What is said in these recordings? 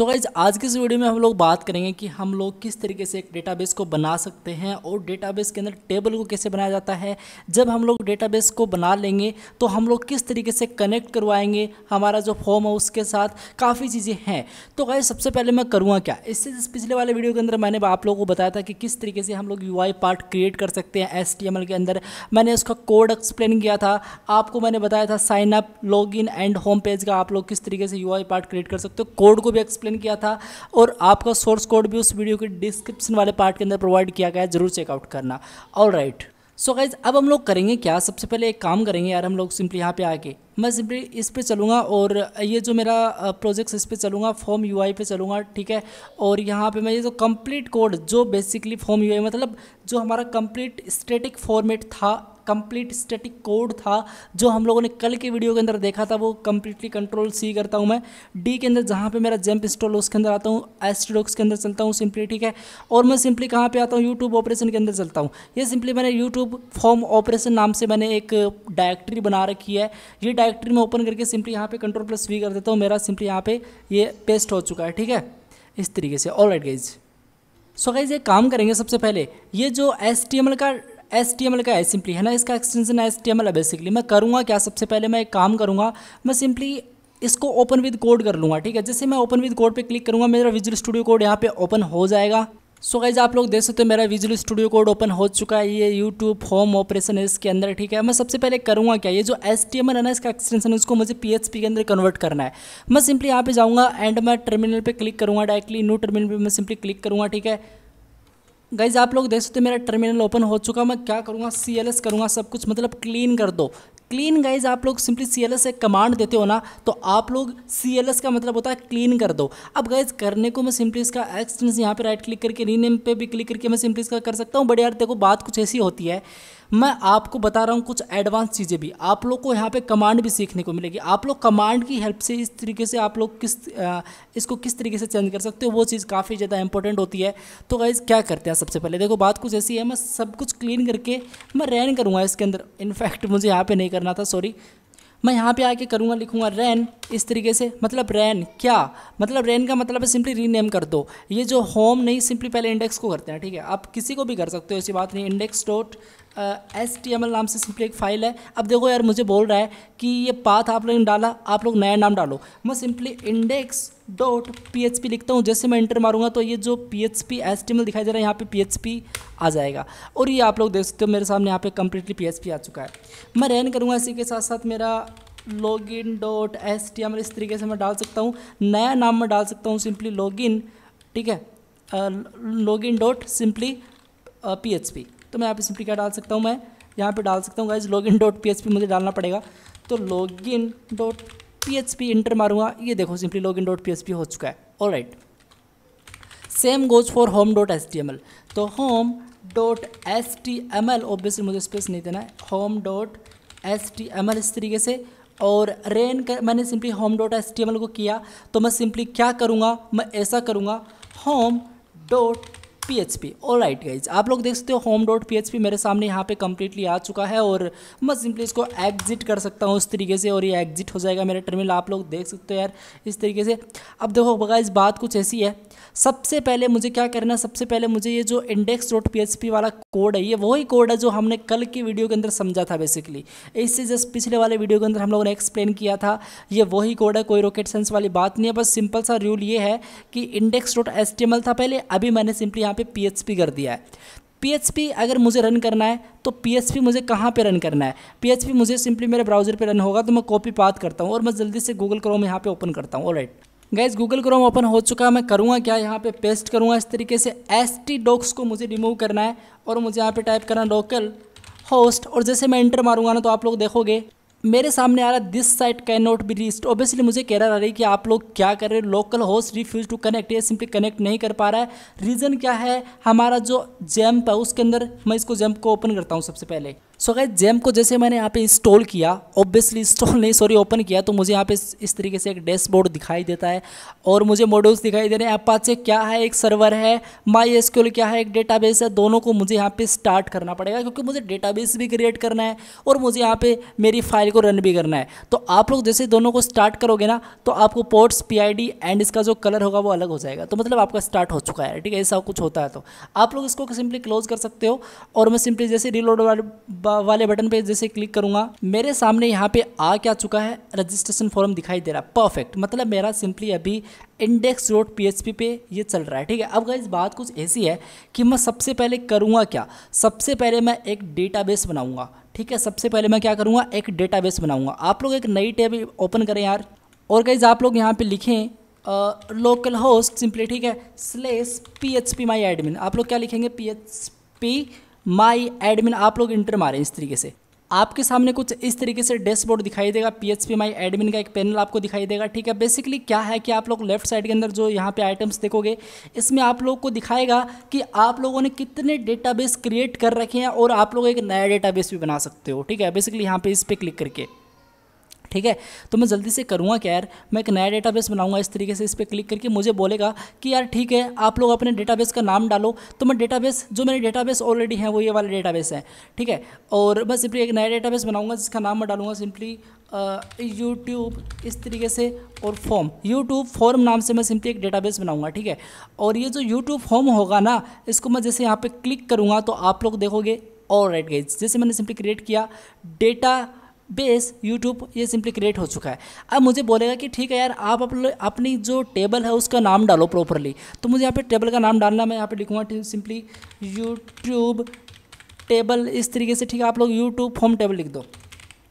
So guys आज के इस वीडियो में हम लोग बात करेंगे कि हम लोग किस तरीके से एक डेटाबेस को बना सकते हैं और डेटाबेस के अंदर टेबल को कैसे बनाया जाता है। जब हम लोग डेटाबेस को बना लेंगे तो हम लोग किस तरीके से कनेक्ट करवाएंगे हमारा जो फॉर्म है उसके साथ, काफ़ी चीज़ें हैं। तो गाइज सबसे पहले मैं करूँगा क्या, इससे पिछले वाले वीडियो के अंदर मैंने आप लोगों को बताया था कि किस तरीके से हम लोग UI पार्ट क्रिएट कर सकते हैं HTML के अंदर। मैंने उसका कोड एक्सप्लेन किया था, आपको मैंने बताया था sign up, login and home page का आप लोग किस तरीके से UI पार्ट क्रिएट कर सकते हो, कोड को भी एक्सप्लेन किया था और आपका सोर्स कोड भी उस वीडियो के डिस्क्रिप्शन वाले पार्ट के अंदर प्रोवाइड किया गया है, जरूर चेकआउट करना। ऑलराइट सो गाइज अब हम लोग करेंगे क्या, सबसे पहले एक काम करेंगे यार, हम लोग सिंपली यहाँ पे आके मैं सिंपली इस पे चलूँगा और ये जो मेरा प्रोजेक्ट्स इस पे चलूँगा, फॉर्म UI पे चलूँगा, ठीक है। और यहाँ पे मैं ये जो कंप्लीट कोड, जो बेसिकली फॉर्म UI मतलब जो हमारा कंप्लीट स्टैटिक फॉर्मेट था, कंप्लीट स्टैटिक कोड था, जो हम लोगों ने कल के वीडियो के अंदर देखा था, वो कंप्लीटली कंट्रोल C करता हूँ मैं, D के अंदर जहाँ पे मेरा XAMPP इंस्टॉल हो उसके अंदर आता हूँ, HTDocs के अंदर चलता हूँ सिंपली, ठीक है। और मैं सिंपली कहाँ पे आता हूँ, YouTube ऑपरेशन के अंदर चलता हूँ। ये सिंपली मैंने YouTube फॉर्म ऑपरेशन नाम से मैंने एक डायरेक्टरी बना रखी है। ये डायरेक्टरी में ओपन करके सिंपली यहाँ पे कंट्रोल+V कर देता हूँ, मेरा सिंपली यहाँ पे ये पेस्ट हो चुका है, ठीक है, इस तरीके से। ऑलराइट गाइज सो गाइज एक काम करेंगे, सबसे पहले ये जो HTML का है सिंपली, है ना, इसका एक्सटेंशन HTML है बेसिकली। मैं करूँगा क्या, सबसे पहले मैं एक काम करूँगा, मैं सिंपली इसको ओपन विद कोड कर लूँगा, ठीक है। जैसे मैं ओपन विद कोड पे क्लिक करूँगा, मेरा विजुअल स्टूडियो कोड यहाँ पे ओपन हो जाएगा। सो गाइज आप लोग देख सकते हो मेरा विजुअल स्टूडियो कोड ओपन हो चुका है, ये यूट्यूब फॉर्म ऑपरेशन है इसके अंदर, ठीक है। मैं सबसे पहले करूँगा क्या, ये जो HTML है ना, इसका एक्सटेंशन, उसको मुझे PHP के अंदर कन्वर्ट करना है। मैं सिंपली यहाँ पे जाऊँगा एंड मैं टर्मिनल पे क्लिक करूँगा, डायरेक्टली न्यू टर्मिनल पे मैं सिंपली क्लिक करूँगा, ठीक है। गाइज आप लोग देख सकते हो मेरा टर्मिनल ओपन हो चुका। मैं क्या करूँगा, CLS करूँगा, सब कुछ मतलब क्लीन कर दो, क्लीन। गाइज आप लोग सिंपली CLS एक कमांड देते हो ना, तो आप लोग CLS का मतलब होता है क्लीन कर दो। अब गाइज करने को मैं सिंपली इसका एक्सटेंशन यहाँ पे राइट क्लिक करके रीनेम पे भी क्लिक करके मैं सिंपली इसका कर सकता हूँ। बट यार देखो बात कुछ ऐसी होती है, मैं आपको बता रहा हूँ कुछ एडवांस चीज़ें भी आप लोग को यहाँ पे कमांड भी सीखने को मिलेगी। आप लोग कमांड की हेल्प से इस तरीके से आप लोग इसको किस तरीके से चेंज कर सकते हो, वो चीज़ काफ़ी ज़्यादा इंपॉर्टेंट होती है। तो गाइज़ क्या करते हैं, सबसे पहले देखो बात कुछ ऐसी है, मैं सब कुछ क्लीन करके मैं रैन करूँगा इसके अंदर। इनफैक्ट मुझे यहाँ पर नहीं करना था, सॉरी, मैं यहाँ पे आके करूँगा, लिखूँगा रैन, इस तरीके से। मतलब रैन क्या, मतलब रैन का मतलब है सिंपली रीनेम कर दो। ये जो होम नहीं, सिंपली पहले इंडेक्स को करते हैं, ठीक है। आप किसी को भी कर सकते हो, ऐसी बात नहीं। index.html नाम से सिंपली एक फ़ाइल है। अब देखो यार मुझे बोल रहा है कि ये पाथ आप लोग ने डाला, आप लोग नया नाम डालो। मैं सिंपली index.php लिखता हूँ, जैसे मैं इंटर मारूँगा तो ये जो php HTML दिखाई दे रहा है यहाँ पे php आ जाएगा। और ये आप लोग देख सकते हो मेरे सामने यहाँ पे कम्प्लीटली php आ चुका है। मैं रन करूँगा, इसी के साथ साथ मेरा login.html इस तरीके से मैं डाल सकता हूँ, नया नाम मैं डाल सकता हूँ सिंपली login, ठीक है, login.php। तो मैं यहाँ पे सिंपली क्या डाल सकता हूँ, मैं यहाँ पे डाल सकता हूँ गाइज login.php, मुझे डालना पड़ेगा। तो login.php इंटर मारूँगा, ये देखो सिंपली login.php हो चुका है। Alright same goes for home.html। तो home.html ऑब्वियसली मुझे स्पेस नहीं देना है, home.html इस तरीके से। और रेन मैंने सिंपली home.html को किया, तो मैं सिंपली क्या करूँगा, मैं ऐसा करूँगा home.php। ऑलराइट गाइज आप लोग देख सकते हो home.php मेरे सामने यहाँ पे कम्प्लीटली आ चुका है। और मैं सिंपली इसको एग्जिट कर सकता हूँ इस तरीके से, और ये एग्जिट हो जाएगा मेरा टर्मिनल। आप लोग देख सकते हो यार इस तरीके से। अब देखो गाइज बात कुछ ऐसी है, सबसे पहले मुझे क्या करना है, सबसे पहले मुझे ये जो index.php वाला कोड है, ये वही कोड है जो हमने कल के वीडियो के अंदर समझा था बेसिकली। इससे जस्ट पिछले वाले वीडियो के अंदर हम लोगों ने एक्सप्लेन किया था, ये वही कोड है, कोई रॉकेट साइंस वाली बात नहीं है। बस सिंपल सा रूल ये है कि index.html था पहले, अभी मैंने सिंपली यहाँ पे php कर दिया है। php अगर मुझे रन करना है तो php मुझे कहाँ पे रन करना है, php मुझे सिंपली मेरे ब्राउज़र पे रन होगा। तो मैं कॉपी पाथ करता हूँ और मैं जल्दी से गूगल क्रोम यहाँ पे ओपन करता हूँ। Alright guys Google Chrome open हो चुका है। मैं करूँगा क्या, यहाँ पे पेस्ट करूँगा इस तरीके से। HTDocs को मुझे रिमूव करना है और मुझे यहाँ पे टाइप करना localhost। और जैसे मैं इंटर मारूँगा ना, तो आप लोग देखोगे मेरे सामने आ रहा है this site can not be reached. Obviously मुझे कह रहा है कि आप लोग क्या कर रहे हो, localhost रिफ्यूज टू कनेक्ट, ये सिंपली कनेक्ट नहीं कर पा रहा है। रीज़न क्या है, हमारा जो XAMPP है उसके अंदर, मैं इसको XAMPP को ओपन करता हूँ सबसे पहले। सो गाइस XAMPP को जैसे मैंने यहाँ पे इंस्टॉल किया, ऑब्वियसली इंस्टॉल नहीं सॉरी ओपन किया, तो मुझे यहाँ पे इस तरीके से एक डैशबोर्ड दिखाई देता है और मुझे मॉड्यूल्स दिखाई दे रहे हैं। अपाचे क्या है, एक सर्वर है, MySQL क्या है, एक डेटाबेस है। दोनों को मुझे यहाँ पे स्टार्ट करना पड़ेगा क्योंकि मुझे डेटाबेस भी क्रिएट करना है और मुझे यहाँ पे मेरी फाइल को रन भी करना है। तो आप लोग जैसे दोनों को स्टार्ट करोगे ना तो आपको पोर्ट्स, PID एंड इसका जो कलर होगा वो अलग हो जाएगा। तो मतलब आपका स्टार्ट हो चुका है, ठीक है, ऐसा कुछ होता है। तो आप लोग इसको सिंपली क्लोज कर सकते हो और मैं सिंपली जैसे रीलोड वाले बटन पे जैसे क्लिक करूंगा, मेरे सामने यहाँ पे आ क्या चुका है, रजिस्ट्रेशन फॉर्म दिखाई दे रहा है। परफेक्ट, मतलब मेरा सिंपली अभी index.php पे ये चल रहा है, ठीक है। अब गाइस बात कुछ ऐसी है कि मैं सबसे पहले करूँगा क्या, सबसे पहले मैं एक डेटाबेस बनाऊँगा, ठीक है। सबसे पहले मैं क्या करूँगा, एक डेटाबेस बनाऊँगा। आप लोग एक नई टैब ओपन करें यार, और गाइस आप लोग यहाँ पर लिखें लोकल होस्ट सिंपली, ठीक है, /phpMyAdmin। आप लोग क्या लिखेंगे, phpMyAdmin। आप लोग इंटर मारें इस तरीके से, आपके सामने कुछ इस तरीके से डैशबोर्ड दिखाई देगा। phpMyAdmin का एक पैनल आपको दिखाई देगा, ठीक है। बेसिकली क्या है कि आप लोग लेफ्ट साइड के अंदर जो यहाँ पे आइटम्स देखोगे, इसमें आप लोग को दिखाएगा कि आप लोगों ने कितने डेटाबेस क्रिएट कर रखे हैं और आप लोग एक नया डेटाबेस भी बना सकते हो, ठीक है, बेसिकली यहाँ पे इस पर क्लिक करके, ठीक है। तो मैं जल्दी से करूँगा क्या यार, मैं एक नया डेटाबेस बनाऊंगा इस तरीके से। इस पर क्लिक करके मुझे बोलेगा कि यार ठीक है आप लोग अपने डेटाबेस का नाम डालो। तो मैं डेटाबेस, जो मेरे डेटाबेस ऑलरेडी हैं वो ये वाले डेटाबेस हैं, ठीक है। और मैं सिंपली एक नया डेटाबेस बनाऊंगा जिसका नाम मैं डालूंगा सिंपली यूट्यूब इस तरीके से, और फॉर्म, यूट्यूब फॉर्म नाम से मैं सिंपली एक डेटाबेस बनाऊंगा, ठीक है। और ये जो यूट्यूब फॉर्म होगा ना, इसको मैं जैसे यहाँ पर क्लिक करूँगा तो आप लोग देखोगे। ऑलराइट गाइस, जैसे मैंने सिंपली क्रिएट किया डेटा बेस यूट्यूब, ये सिंपली क्रिएट हो चुका है। अब मुझे बोलेगा कि ठीक है यार आप अपनी जो टेबल है उसका नाम डालो प्रॉपरली। तो मुझे यहाँ पे टेबल का नाम डालना, मैं यहाँ पे लिखूँगा सिंपली यूट्यूब टेबल इस तरीके से, ठीक है। आप लोग यूट्यूब फॉर्म टेबल लिख दो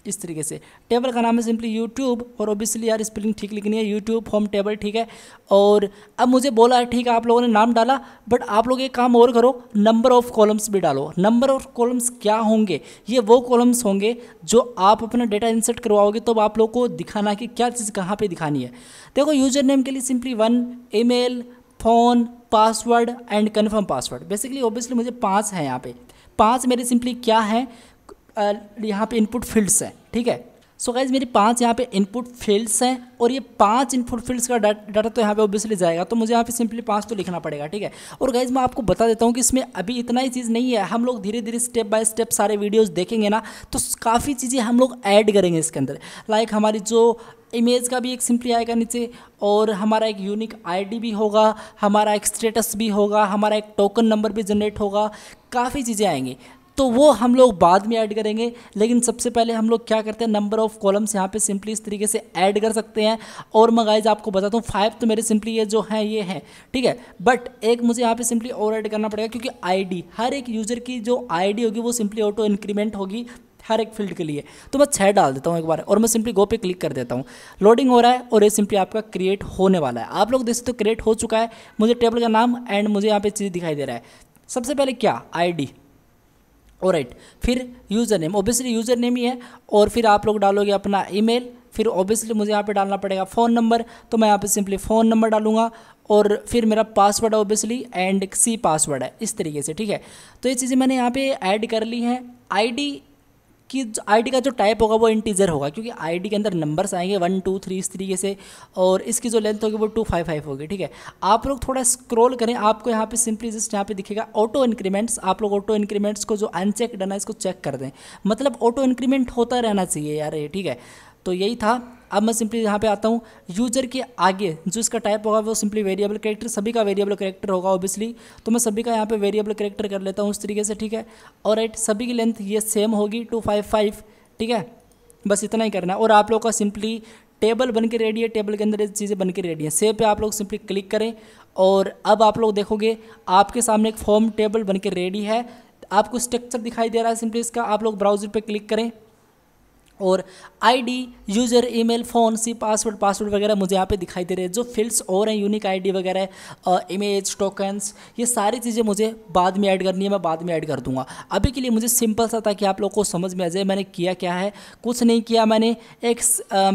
इस तरीके से। टेबल का नाम है सिंपली यूट्यूब, और ऑब्वियसली यार स्पेलिंग ठीक लिखनी है, यूट्यूब फॉर्म टेबल, ठीक है। और अब मुझे बोला है ठीक है आप लोगों ने नाम डाला, बट आप लोग एक काम और करो, नंबर ऑफ़ कॉलम्स भी डालो। नंबर ऑफ़ कॉलम्स क्या होंगे, ये वो कॉलम्स होंगे जो आप अपना डेटा इंसर्ट करवाओगे तो आप लोग को दिखाना कि क्या चीज़ कहाँ पर दिखानी है। देखो यूजर नेम के लिए simply 1, email, phone, password and confirm password. Basically obviously मुझे 5 हैं यहाँ पे, 5 मेरे सिंपली क्या हैं यहाँ पे इनपुट फील्ड्स हैं, ठीक है। सो गाइज मेरी 5 यहाँ पे इनपुट फील्ड्स हैं और ये 5 इनपुट फील्ड्स का डाटा तो यहाँ पे ऑब्वियसली जाएगा, तो मुझे यहाँ पे सिंपली 5 तो लिखना पड़ेगा, ठीक है। और गाइज मैं आपको बता देता हूँ कि इसमें अभी इतना ही चीज़ नहीं है, हम लोग धीरे धीरे स्टेप बाय स्टेप सारे वीडियोस देखेंगे ना तो काफ़ी चीज़ें हम लोग ऐड करेंगे इसके अंदर। लाइक हमारी जो इमेज का भी एक सिंपली आएगा नीचे, और हमारा एक यूनिक आईडी भी होगा, हमारा एक स्टेटस भी होगा, हमारा एक टोकन नंबर भी जनरेट होगा, काफ़ी चीज़ें आएँगी तो वो हम लोग बाद में ऐड करेंगे। लेकिन सबसे पहले हम लोग क्या करते हैं, नंबर ऑफ़ कॉलम्स यहाँ पे सिंपली इस तरीके से ऐड कर सकते हैं। और मैं गाइज आपको बताता हूँ 5 तो मेरे सिंपली ये जो हैं ये हैं, ठीक है। बट एक मुझे यहाँ पे सिंपली और ऐड करना पड़ेगा क्योंकि आईडी, हर एक यूज़र की जो आईडी होगी वो सिंपली ऑटो इंक्रीमेंट होगी हर एक फील्ड के लिए। तो मैं 6 डाल देता हूँ एक बार, और मैं सिंपली गो पे क्लिक कर देता हूँ। लोडिंग हो रहा है और ये सिंपली आपका क्रिएट होने वाला है। आप लोग देख सकते हो क्रिएट हो चुका है। मुझे टेबल का नाम एंड मुझे यहाँ पर चीज़ दिखाई दे रहा है, सबसे पहले क्या आईडी, ऑलराइट, फिर user name, obviously user name ही है, और फिर आप लोग डालोगे अपना ईमेल, फिर ऑब्वियसली मुझे यहाँ पे डालना पड़ेगा फ़ोन नंबर, तो मैं यहाँ पे सिंपली फ़ोन नंबर डालूंगा, और फिर मेरा password obviously and C password है इस तरीके से, ठीक है। तो ये चीज़ें मैंने यहाँ पे ऐड कर ली हैं। आईडी का जो टाइप होगा वो इंटीजर होगा क्योंकि आईडी के अंदर नंबर्स आएंगे 1, 2, 3 इस तरीके से, और इसकी जो लेंथ होगी वो 255 होगी, ठीक है। आप लोग थोड़ा स्क्रॉल करें, आपको यहाँ पे सिंपली जस्ट यहाँ पे दिखेगा ऑटो इंक्रीमेंट्स। आप लोग ऑटो इंक्रीमेंट्स को जो अनचेक डन है इसको चेक कर दें, मतलब ऑटो इंक्रीमेंट होता रहना चाहिए यार ये, ठीक है। तो यही था। अब मैं सिंपली यहाँ पे आता हूँ, यूज़र के आगे जो इसका टाइप होगा वो सिंपली वेरिएबल कैरेक्टर, सभी का वेरिएबल कैरेक्टर होगा ऑब्वियसली, तो मैं सभी का यहाँ पे वेरिएबल कैरेक्टर कर लेता हूँ उस तरीके से, ठीक है। और एट सभी की लेंथ ये सेम होगी 255, ठीक है। बस इतना ही करना है। और आप लोग का सिंपली टेबल बन के रेडी है, टेबल के अंदर ये चीज़ें बन के रेडी हैं। सेव पे आप लोग सिंपली क्लिक करें और अब आप लोग देखोगे आपके सामने एक फॉर्म टेबल बन के रेडी है। आपको स्ट्रक्चर दिखाई दे रहा है सिंपली इसका। आप लोग ब्राउज़र पर क्लिक करें और ID, user, email, phone, C password वगैरह मुझे यहाँ पे दिखाई दे रहे हैं। जो फील्ड्स और हैं, यूनिक आईडी वगैरह, इमेज, टोकन्स, ये सारी चीज़ें मुझे बाद में ऐड करनी है, मैं बाद में ऐड कर दूंगा। अभी के लिए मुझे सिंपल सा, ताकि आप लोग को समझ में आ जाए मैंने किया क्या है। कुछ नहीं किया मैंने, एक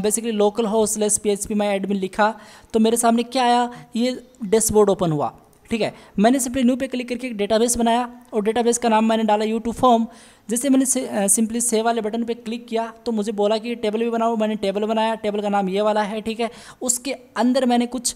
बेसिकली लोकल होस्ट /phpMyAdmin लिखा तो मेरे सामने क्या आया, ये डैशबोर्ड ओपन हुआ। ठीक है। मैंने सिंपली न्यू पे क्लिक करके एक डेटाबेस बनाया और डेटाबेस का नाम मैंने डाला YouTube फॉर्म। जैसे मैंने सिंपली सेव वाले बटन पे क्लिक किया तो मुझे बोला कि टेबल भी बनाओ, मैंने टेबल बनाया, टेबल का नाम ये वाला है, ठीक है। उसके अंदर मैंने कुछ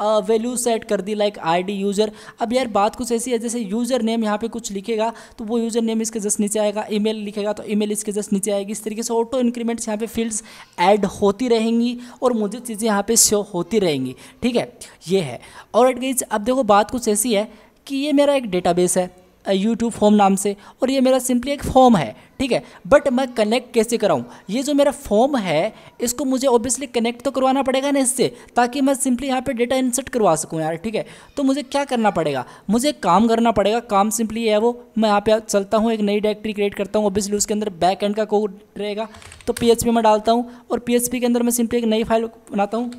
वैल्यू सेट कर दी लाइक आईडी यूज़र। अब यार बात कुछ ऐसी है जैसे यूज़र नेम यहाँ पे कुछ लिखेगा तो वो यूज़र नेम इसके जस्ट नीचे आएगा, ईमेल लिखेगा तो ईमेल इसके जस्ट नीचे आएगी। इस तरीके से ऑटो इंक्रीमेंट्स यहाँ पे फील्ड्स ऐड होती रहेंगी और मुझे चीज़ें यहाँ पे शो होती रहेंगी, ठीक है। ये है और एट गाइस, अब देखो बात कुछ ऐसी है कि ये मेरा एक डेटाबेस है YouTube फॉर्म नाम से और ये मेरा सिंपली एक फॉर्म है, ठीक है। बट मैं कनेक्ट कैसे कराऊं? ये जो मेरा फॉर्म है इसको मुझे ऑब्वियसली कनेक्ट तो करवाना पड़ेगा ना इससे, ताकि मैं सिंपली यहाँ पे डेटा इंसर्ट करवा सकूं यार, ठीक है। तो मुझे क्या करना पड़ेगा? मुझे एक काम करना पड़ेगा। काम सिंपली ये है वो, मैं यहाँ पे चलता हूँ, एक नई डायरेक्टरी क्रिएट करता हूँ। ऑब्वियसली उसके अंदर बैक एंड का कोड रहेगा तो PHP में डालता हूँ और PHP के अंदर मैं सिंपली एक नई फाइल बनाता हूँ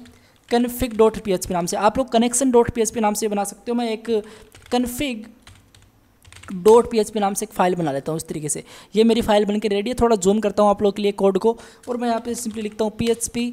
config.php नाम से। आप लोग connection.php नाम से बना सकते हो। मैं एक config.php नाम से एक फाइल बना लेता हूँ। इस तरीके से ये मेरी फाइल बनके रेडी है। थोड़ा जूम करता हूँ आप लोग के लिए कोड को और मैं यहाँ पे सिंपली लिखता हूँ php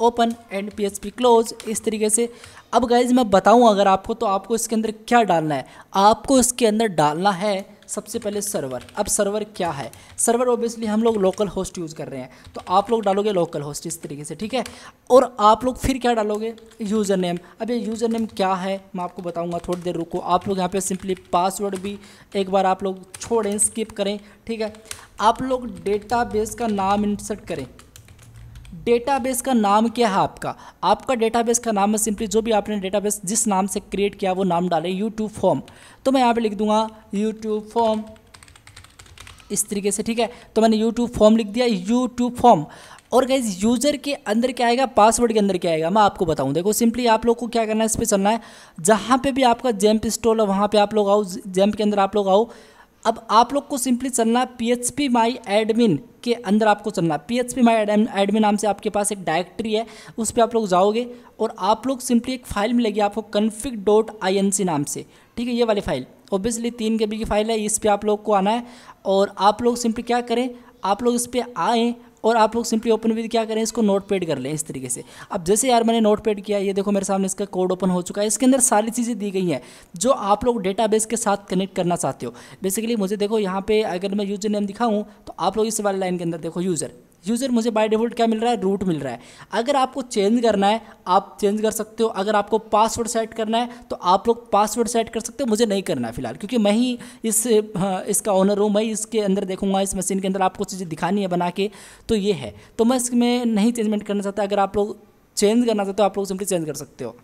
open and php close, इस तरीके से। अब गाइज मैं बताऊँ अगर आपको तो आपको इसके अंदर क्या डालना है। आपको इसके अंदर डालना है सबसे पहले सर्वर। अब सर्वर क्या है? सर्वर ऑब्वियसली हम लोग लोकल होस्ट यूज़ कर रहे हैं तो आप लोग डालोगे लोकल होस्ट, इस तरीके से, ठीक है। और आप लोग फिर क्या डालोगे? User name. अब ये यूज़र नेम क्या है मैं आपको बताऊंगा, थोड़ी देर रुको। आप लोग यहाँ पे सिंपली पासवर्ड भी एक बार आप लोग छोड़ें, स्किप करें, ठीक है। आप लोग डेटाबेस का नाम इंसर्ट करें। डेटाबेस का नाम क्या है आपका? आपका डेटाबेस का नाम है सिंपली जो भी आपने डेटाबेस जिस नाम से क्रिएट किया वो नाम डालें, YouTube फॉर्म। तो मैं यहाँ पे लिख दूंगा YouTube फॉर्म, इस तरीके से, ठीक है। तो मैंने YouTube फॉर्म लिख दिया, YouTube फॉर्म। और गाइज यूज़र के अंदर क्या आएगा, पासवर्ड के अंदर क्या आएगा मैं आपको बताऊं। देखो सिंपली आप लोग को क्या करना है, इस पर चलना है। जहाँ पे भी आपका XAMPP इंस्टॉल है वहाँ पर आप लोग आओ, XAMPP के अंदर आप लोग आओ। अब आप लोग को सिंपली चलना phpMyAdmin के अंदर, आपको चलना phpMyAdmin नाम से आपके पास एक डायरेक्टरी है, उस पर आप लोग जाओगे और आप लोग सिंपली एक फाइल मिलेगी आपको config.inc नाम से, ठीक है। ये वाली फाइल ऑब्वियसली 3 KB की फाइल है, इस पर आप लोग को आना है और आप लोग सिंपली क्या करें, आप लोग इस पर आएँ और आप लोग सिंपली ओपन विद क्या करें, इसको नोटपैड कर लें, इस तरीके से। अब जैसे यार मैंने नोटपैड किया, ये देखो मेरे सामने इसका कोड ओपन हो चुका है। इसके अंदर सारी चीज़ें दी गई हैं जो आप लोग डेटाबेस के साथ कनेक्ट करना चाहते हो। बेसिकली मुझे देखो यहाँ पे अगर मैं यूज़र नेम दिखाऊँ तो आप लोग इस वाले लाइन के अंदर देखो यूज़र मुझे बाय डिफ़ॉल्ट क्या मिल रहा है, रूट मिल रहा है। अगर आपको चेंज करना है आप चेंज कर सकते हो। अगर आपको पासवर्ड सेट करना है तो आप लोग पासवर्ड सेट कर सकते हो। मुझे नहीं करना है फिलहाल, क्योंकि मैं ही इसका ऑनर हूँ, मैं इसके अंदर देखूंगा, इस मशीन के अंदर आपको चीज़ें दिखानी है बना के। तो ये है, तो मैं इसमें नहीं चेंजमेंट करना चाहता। अगर आप लोग चेंज करना चाहते हो आप लोग सिंपली चेंज कर सकते हो,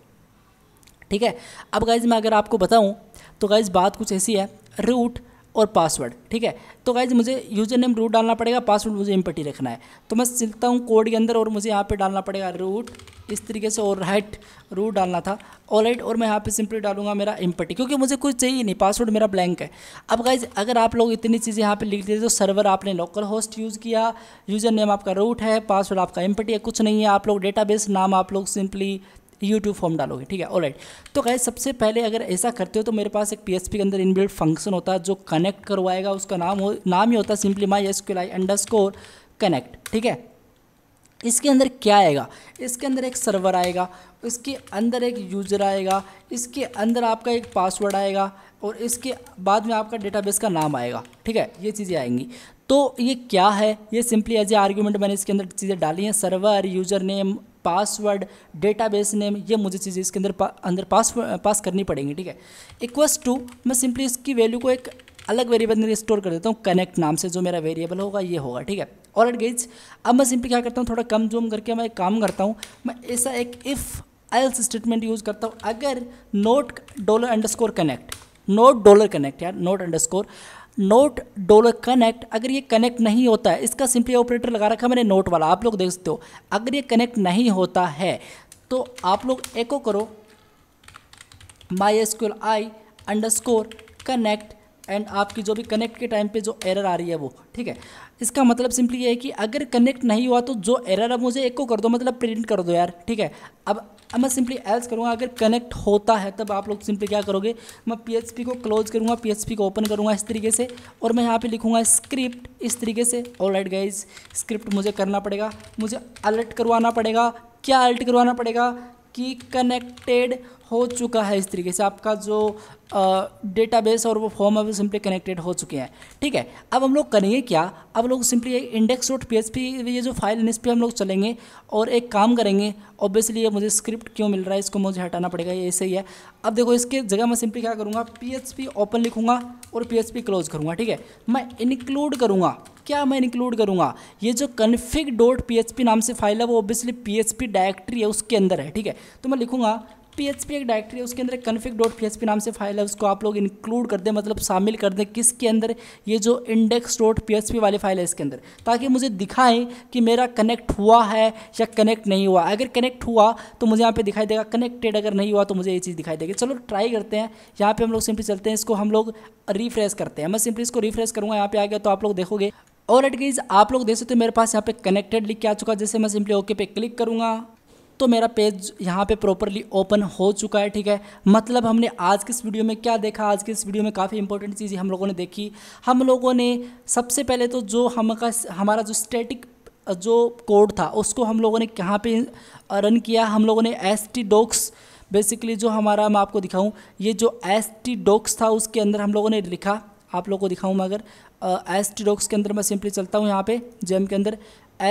ठीक है। अब गाइज मैं अगर आपको बताऊँ तो गाइज बात कुछ ऐसी है, रूट और पासवर्ड, ठीक है। तो गाइज मुझे यूज़र नेम रूट डालना पड़ेगा, पासवर्ड मुझे एम्प्टी रखना है। तो मैं चलता हूँ कोड के अंदर और मुझे यहाँ पे डालना पड़ेगा रूट, इस तरीके से। और राइट रूट डालना था, ऑलराइट। और मैं यहाँ पे सिंपली डालूंगा मेरा एम्प्टी, क्योंकि मुझे कुछ चाहिए नहीं, पासवर्ड मेरा ब्लैंक है। अब गाइज अगर आप लोग इतनी चीज़ें यहाँ पर लिख दीजिए तो सर्वर आपने लोकल होस्ट यूज़ किया, यूज़र नेम आपका रूट है, पासवर्ड आपका एम्प्टी है, कुछ नहीं है। आप लोग डेटाबेस नाम आप लोग सिंपली YouTube फॉर्म डालोगे, ठीक है। ऑलराइट, तो गाइस सबसे पहले अगर ऐसा करते हो तो मेरे पास एक PHP के अंदर इनबिल्ट फंक्शन होता है जो कनेक्ट करवाएगा। उसका नाम ही होता है सिंपली mysqli_connect, ठीक है। इसके अंदर क्या आएगा? इसके अंदर एक सर्वर आएगा, इसके अंदर एक यूज़र आएगा, इसके अंदर आपका एक पासवर्ड आएगा और इसके बाद में आपका डेटाबेस का नाम आएगा, ठीक है। ये चीज़ें आएंगी। तो ये क्या है? ये सिंपली एज ए आर्ग्यूमेंट मैंने इसके अंदर चीज़ें डाली हैं, server, user name, password, database name. ये मुझे चीज़ें इसके अंदर पास करनी पड़ेंगी, ठीक है। इक्वल्स टू, मैं सिंपली इसकी वैल्यू को एक अलग वेरिएबल में स्टोर कर देता हूँ कनेक्ट नाम से, जो मेरा वेरिएबल होगा ये होगा, ठीक है। ऑलराइट गाइस, अब मैं सिंपली क्या करता हूँ, थोड़ा कम जूम करके मैं एक काम करता हूँ, मैं ऐसा एक इफ़ एल्स स्टेटमेंट यूज़ करता हूँ। अगर नोट $_connect, $connect यार, $connect, अगर ये कनेक्ट नहीं होता है, इसका सिंपली ऑपरेटर लगा रखा है मैंने नोट वाला, आप लोग देख सकते हो। अगर ये कनेक्ट नहीं होता है तो आप लोग एको करो mysqli_connect एंड आपकी जो भी कनेक्ट के टाइम पे जो एरर आ रही है वो, ठीक है। इसका मतलब सिंपली ये है कि अगर कनेक्ट नहीं हुआ तो जो एरर है मुझे एको कर दो, मतलब प्रिंट कर दो यार, ठीक है। अब मैं सिंपली एल्स करूँगा, अगर कनेक्ट होता है तब आप लोग सिंपली क्या करोगे, मैं PHP को क्लोज करूँगा, PHP को ओपन करूँगा, इस तरीके से। और मैं यहाँ पे लिखूँगा स्क्रिप्ट, इस तरीके से। ऑलराइट गाइस, स्क्रिप्ट मुझे करना पड़ेगा, मुझे अलर्ट करवाना पड़ेगा। क्या अलर्ट करवाना पड़ेगा? कि कनेक्टेड हो चुका है। इस तरीके से आपका जो डेटाबेस और वो फॉर्म है वो सिंपली कनेक्टेड हो चुके हैं। ठीक है, अब हम लोग करेंगे क्या, अब लोग सिंपली इंडेक्स डॉट php ये जो फाइल है इस पर हम लोग चलेंगे और एक काम करेंगे। ऑब्वियसली ये मुझे स्क्रिप्ट क्यों मिल रहा है, इसको मुझे हटाना पड़ेगा, ये ऐसे ही है। अब देखो इसके जगह मैं सिंपली क्या करूँगा, php ओपन लिखूँगा और php क्लोज करूँगा। ठीक है, मैं इंक्लूड करूँगा, क्या मैं इंक्लूड करूँगा, ये जो config.php नाम से फाइल है वो ऑब्वियसली php डायरेक्टरी है उसके अंदर है। ठीक है, तो मैं लिखूँगा php एक डायरेक्टरी है उसके अंदर एक config.php नाम से फाइल है, उसको आप लोग इंक्लूड कर दें, मतलब शामिल कर दें किसके अंदर, ये जो index.php वाली फाइल है इसके अंदर, ताकि मुझे दिखाएं कि मेरा कनेक्ट हुआ है या कनेक्ट नहीं हुआ। अगर कनेक्ट हुआ तो मुझे यहाँ पे दिखाई देगा कनेक्टेड, अगर नहीं हुआ तो मुझे ये चीज़ दिखाई देगी। चलो ट्राई करते हैं, यहाँ पर हम लोग सिंपली चलते हैं, इसको हम लोग रिफ्रेश करते हैं। मैं सिंपली इसको रिफ्रेश करूँगा, यहाँ पर आ गया तो आप लोग देखोगे। और एट गाइस आप लोग देख सकते हो मेरे पास यहाँ पे कनेक्टेड लिख के आ चुका है। जैसे मैं सिंपली ओके पे क्लिक करूँगा तो मेरा पेज यहाँ पे प्रॉपरली ओपन हो चुका है। ठीक है, मतलब हमने आज के इस वीडियो में क्या देखा, आज के इस वीडियो में काफ़ी इंपॉर्टेंट चीज़ें हम लोगों ने देखी। हम लोगों ने सबसे पहले तो जो हमारा जो स्टैटिक जो कोड था उसको हम लोगों ने कहाँ पे रन किया, हम लोगों ने stdocs बेसिकली जो हमारा, मैं आपको दिखाऊँ, ये जो stdocs था उसके अंदर हम लोगों ने लिखा, आप लोगों को दिखाऊँ मैं, अगर stdocs के अंदर मैं सिंपली चलता हूँ यहाँ पे जेम के अंदर,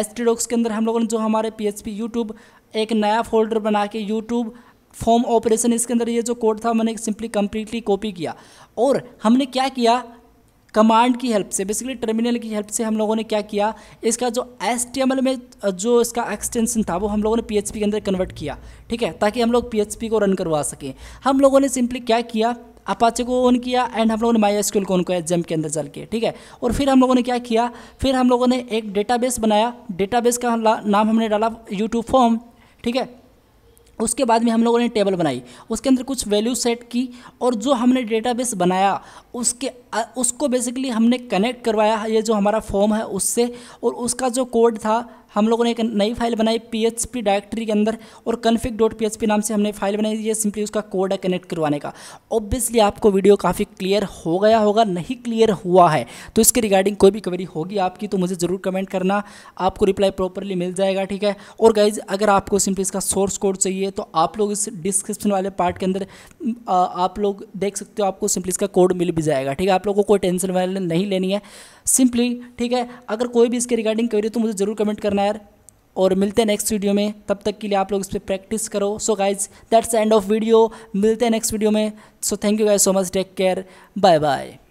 stdocs के अंदर हम लोगों ने जो हमारे php YouTube एक नया फोल्डर बना के YouTube फॉर्म ऑपरेशन, इसके अंदर ये जो कोड था मैंने सिंपली कम्प्लीटली कॉपी किया। और हमने क्या किया, कमांड की हेल्प से, बेसिकली टर्मिनल की हेल्प से हम लोगों ने क्या किया, इसका जो HTML में जो इसका एक्सटेंशन था वो हम लोगों ने PHP के अंदर कन्वर्ट किया। ठीक है, ताकि हम लोग PHP को रन करवा सकें। हम लोगों ने सिंपली क्या किया, अपाचे को ऑन किया एंड हम लोगों ने MySQL को ऑन किया XAMPP के अंदर चल के। ठीक है, और फिर हम लोगों ने क्या किया, फिर हम लोगों ने एक डेटाबेस बनाया, डेटाबेस का नाम हमने डाला YouTube फॉर्म। ठीक है, उसके बाद में हम लोगों ने टेबल बनाई, उसके अंदर कुछ वैल्यू सेट की, और जो हमने डेटाबेस बनाया उसको बेसिकली हमने कनेक्ट करवाया ये जो हमारा फॉर्म है उससे, और उसका जो कोड था हम लोगों ने एक नई फाइल बनाई php डायरेक्टरी के अंदर, और config.php नाम से हमने फाइल बनाई। ये सिंपली उसका कोड है कनेक्ट करवाने का। ऑब्वियसली आपको वीडियो काफ़ी क्लियर हो गया होगा, नहीं क्लियर हुआ है तो इसके रिगार्डिंग कोई भी क्वेरी होगी आपकी तो मुझे ज़रूर कमेंट करना, आपको रिप्लाई प्रॉपरली मिल जाएगा। ठीक है, और गाइज अगर आपको सिंपली इसका सोर्स कोड चाहिए तो आप लोग इस डिस्क्रिप्शन वाले पार्ट के अंदर आप लोग देख सकते हो, आपको सिंपली इसका कोड मिल भी जाएगा। ठीक है, आप लोगों को कोई टेंशन वाले नहीं लेनी है सिंपली। ठीक है, अगर कोई भी इसके रिगार्डिंग क्वेरी तो मुझे ज़रूर कमेंट करना यार, और मिलते हैं नेक्स्ट वीडियो में। तब तक के लिए आप लोग इस पर प्रैक्टिस करो। So guys that's end of video, मिलते हैं नेक्स्ट वीडियो में। So thank you guys so much, take care, bye bye.